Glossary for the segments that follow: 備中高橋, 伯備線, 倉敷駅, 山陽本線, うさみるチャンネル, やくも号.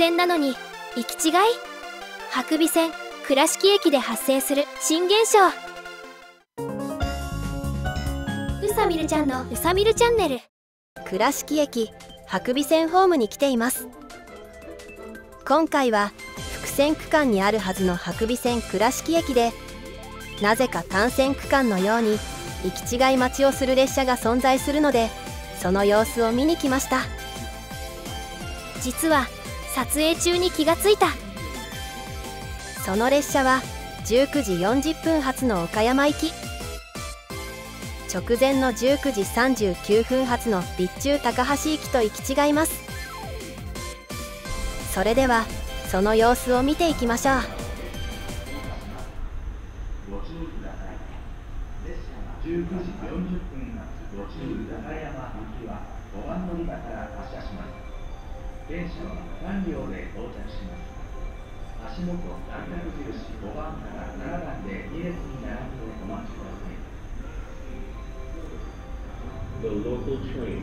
線なのに行き違い？伯備線倉敷駅で発生する新現象。うさみるちゃんのうさみるチャンネル。倉敷駅伯備線ホームに来ています。今回は複線区間にあるはずの伯備線倉敷駅でなぜか単線区間のように行き違い待ちをする列車が存在するので、その様子を見に来ました。実は撮影中に気がついた。その列車は19時40分発の岡山行き、直前の19時39分発の備中高橋行きと行き違います。それではその様子を見ていきましょう。19時40分発ご注意高山行きは5番乗り場から発車します。電車は3両で到着します。足元ランダル印5番から7番で2列に並んでお待ちください。 The local train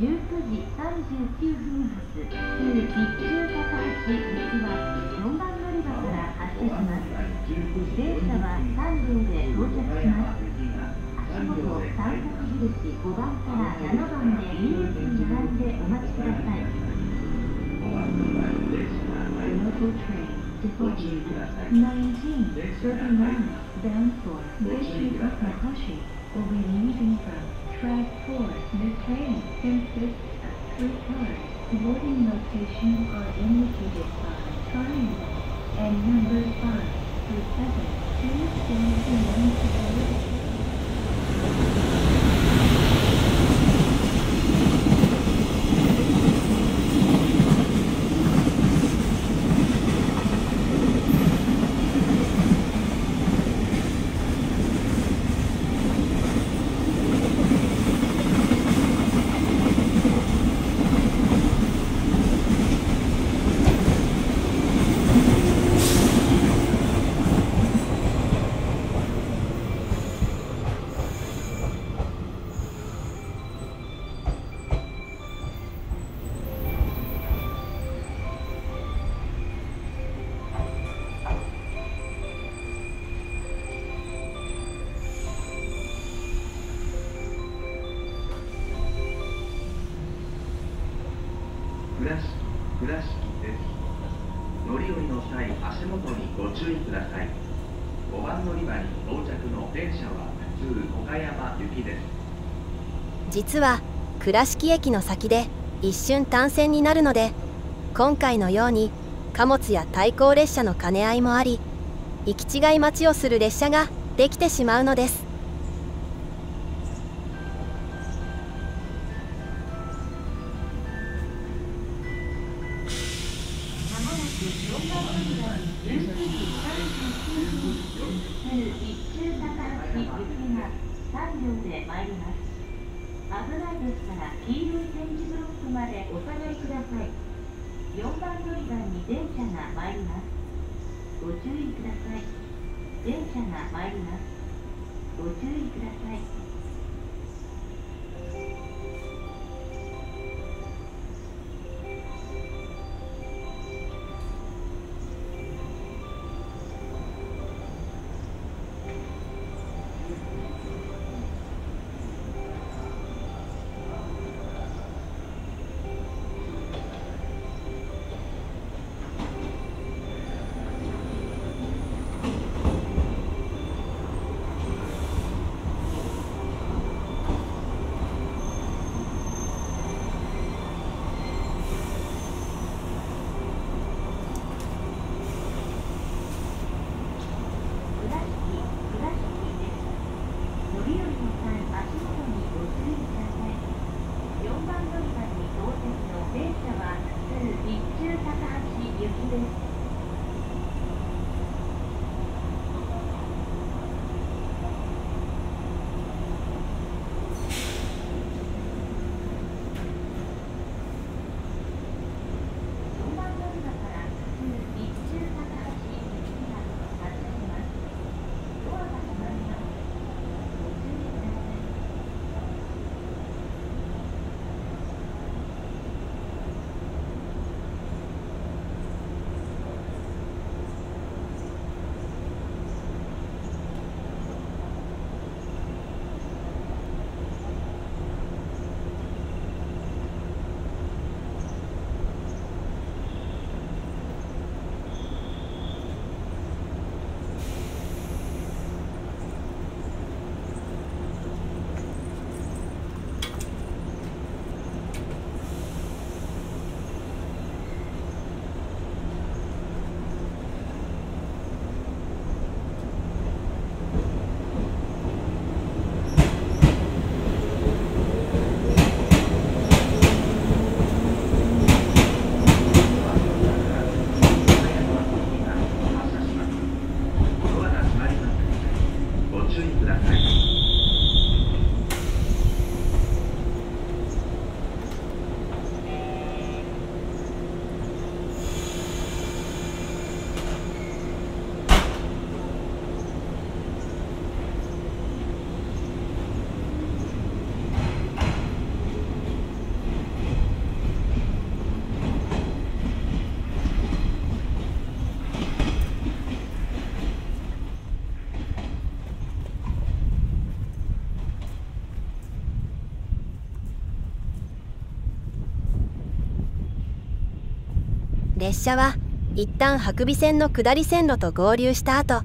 19時39分発旧備中高橋行きは4番乗り場から発車します。電車は3両で到着します。足元三角印5番から7番で2列に並んでお待ちください。倉敷です。乗り降りの際、足元にご注意ください。5番乗り場に到着の電車は普通岡山行きです。実は倉敷駅の先で一瞬単線になるので、今回のように貨物や対向列車の兼ね合いもあり、行き違い待ちをする列車ができてしまうのです。列車は一旦伯備線の下り線路と合流した後、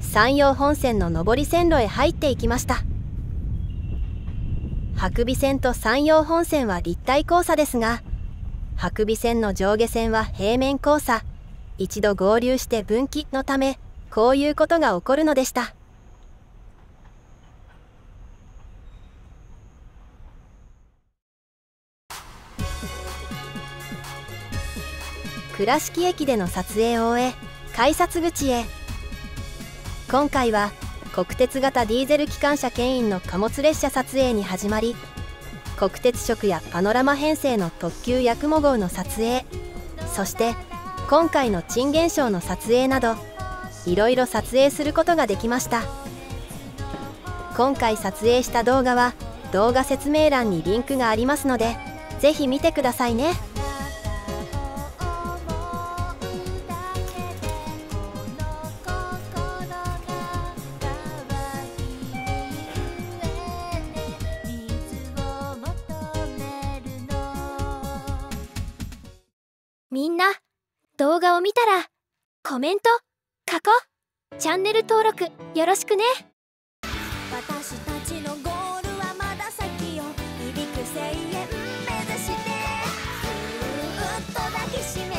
山陽本線の上り線路へ入っていきました。伯備線と山陽本線は立体交差ですが、伯備線の上下線は平面交差、一度合流して分岐のため、こういうことが起こるのでした。倉敷駅での撮影を終え、改札口へ。今回は国鉄型ディーゼル機関車牽引の貨物列車撮影に始まり、国鉄色やパノラマ編成の特急やくも号の撮影、そして今回の珍現象の撮影など、いろいろ撮影することができました。今回撮影した動画は動画説明欄にリンクがありますので、ぜひ見てくださいね。みんな、動画を見たらコメント、過去、チャンネル登録よろしくね。私たちのゴールはまだ先よ、入り口1000円目指して、ずっと抱きしめ